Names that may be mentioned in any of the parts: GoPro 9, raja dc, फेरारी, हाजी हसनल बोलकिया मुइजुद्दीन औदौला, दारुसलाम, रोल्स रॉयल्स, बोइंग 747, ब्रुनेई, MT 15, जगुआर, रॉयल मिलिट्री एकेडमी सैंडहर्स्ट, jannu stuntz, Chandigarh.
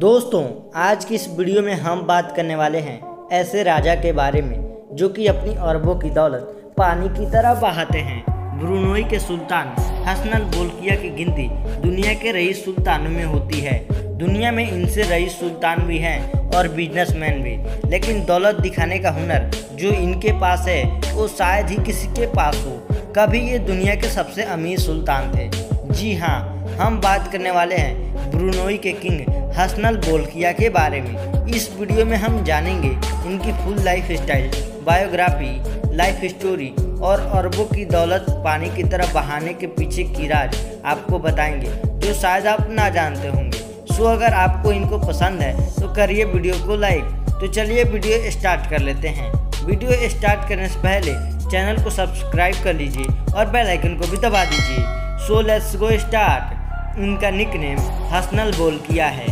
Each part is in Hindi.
दोस्तों आज की इस वीडियो में हम बात करने वाले हैं ऐसे राजा के बारे में जो कि अपनी अरबों की दौलत पानी की तरह बहाते हैं। ब्रुनेई के सुल्तान हसनल बोलकिया की गिनती दुनिया के रईस सुल्तानों में होती है। दुनिया में इनसे रईस सुल्तान भी हैं और बिजनेसमैन भी, लेकिन दौलत दिखाने का हुनर जो इनके पास है वो शायद ही किसी के पास हो। कभी ये दुनिया के सबसे अमीर सुल्तान थे। जी हाँ, हम बात करने वाले हैं ब्रुनेई के किंग हसनल बोलकिया के बारे में। इस वीडियो में हम जानेंगे इनकी full lifestyle, biography, life story और अरबों की दौलत पानी की तरह बहाने के पीछे की राज आपको बताएंगे जो शायद आप ना जानते होंगे। सो अगर आपको इनको पसंद है तो करिए वीडियो को लाइक। तो चलिए वीडियो स्टार्ट कर लेते हैं। वीडियो स्टार्ट करने से पहले चैनल को सब्सक्राइब कर लीजिए और बेल आइकन को भी दबा दीजिए। So let's go start. इनका निकनेम हसनल बोलकिया है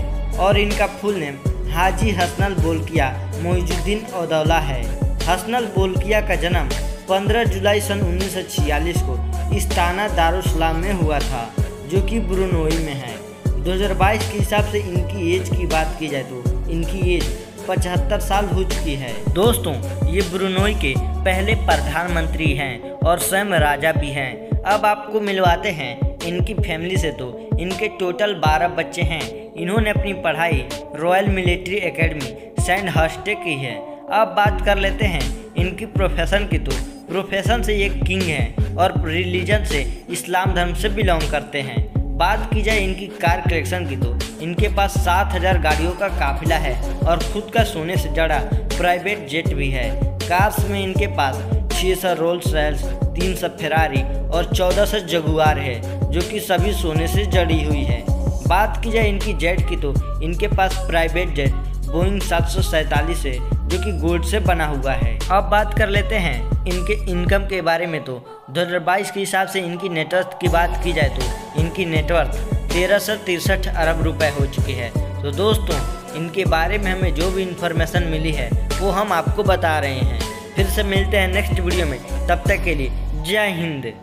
और इनका full name हाजी हसनल बोलकिया मुइजुद्दीन औदौला है। हसनल बोलकिया का जन्म 15 जुलाई सन 1946 को इस्ताना दारुसलाम में हुआ था, जो कि ब्रुनेई में है। 2022 के हिसाब से इनकी एज की बात की जाए तो इनकी एज 75 साल हो चुकी है। दोस्तों ये ब्रुनेई के पहले प्रधानमंत्री हैं और स्वयं राजा भी हैं। अब आपको मिलवाते हैं इनकी फैमिली से। तो इनके टोटल 12 बच्चे हैं। इन्होंने अपनी पढ़ाई रॉयल मिलिट्री एकेडमी सैंडहर्स्ट की है। अब बात कर लेते हैं इनकी प्रोफेशन की। तो प्रोफेशन से ये किंग हैं और रिलीजन से इस्लाम धर्म से बिलोंग करते हैं। बात की जाए इनकी कार कलेक्शन की तो इनके पास 7000 गाड़ियों का काफिला है और खुद का सोने से जड़ा प्राइवेट जेट भी है। कार्स में इनके पास 600 रोल्स रॉयल्स, 300 फेरारी और 1400 जगुआर है, जो कि सभी सोने से जड़ी हुई है। बात की जाए इनकी जेट की तो इनके पास प्राइवेट जेट बोइंग 747 है, जो कि गोल्ड से बना हुआ है। अब बात कर लेते हैं इनके इनकम के बारे में। तो 2022 के हिसाब से इनकी नेटवर्थ की बात की जाए तो इनकी नेटवर्थ 1363 अरब रुपए हो चुकी है। तो दोस्तों इनके बारे में हमें जो भी इंफॉर्मेशन मिली है वो हम आपको बता रहे हैं। फिर से मिलते हैं नेक्स्ट वीडियो में। तब तक के लिए जय हिंद।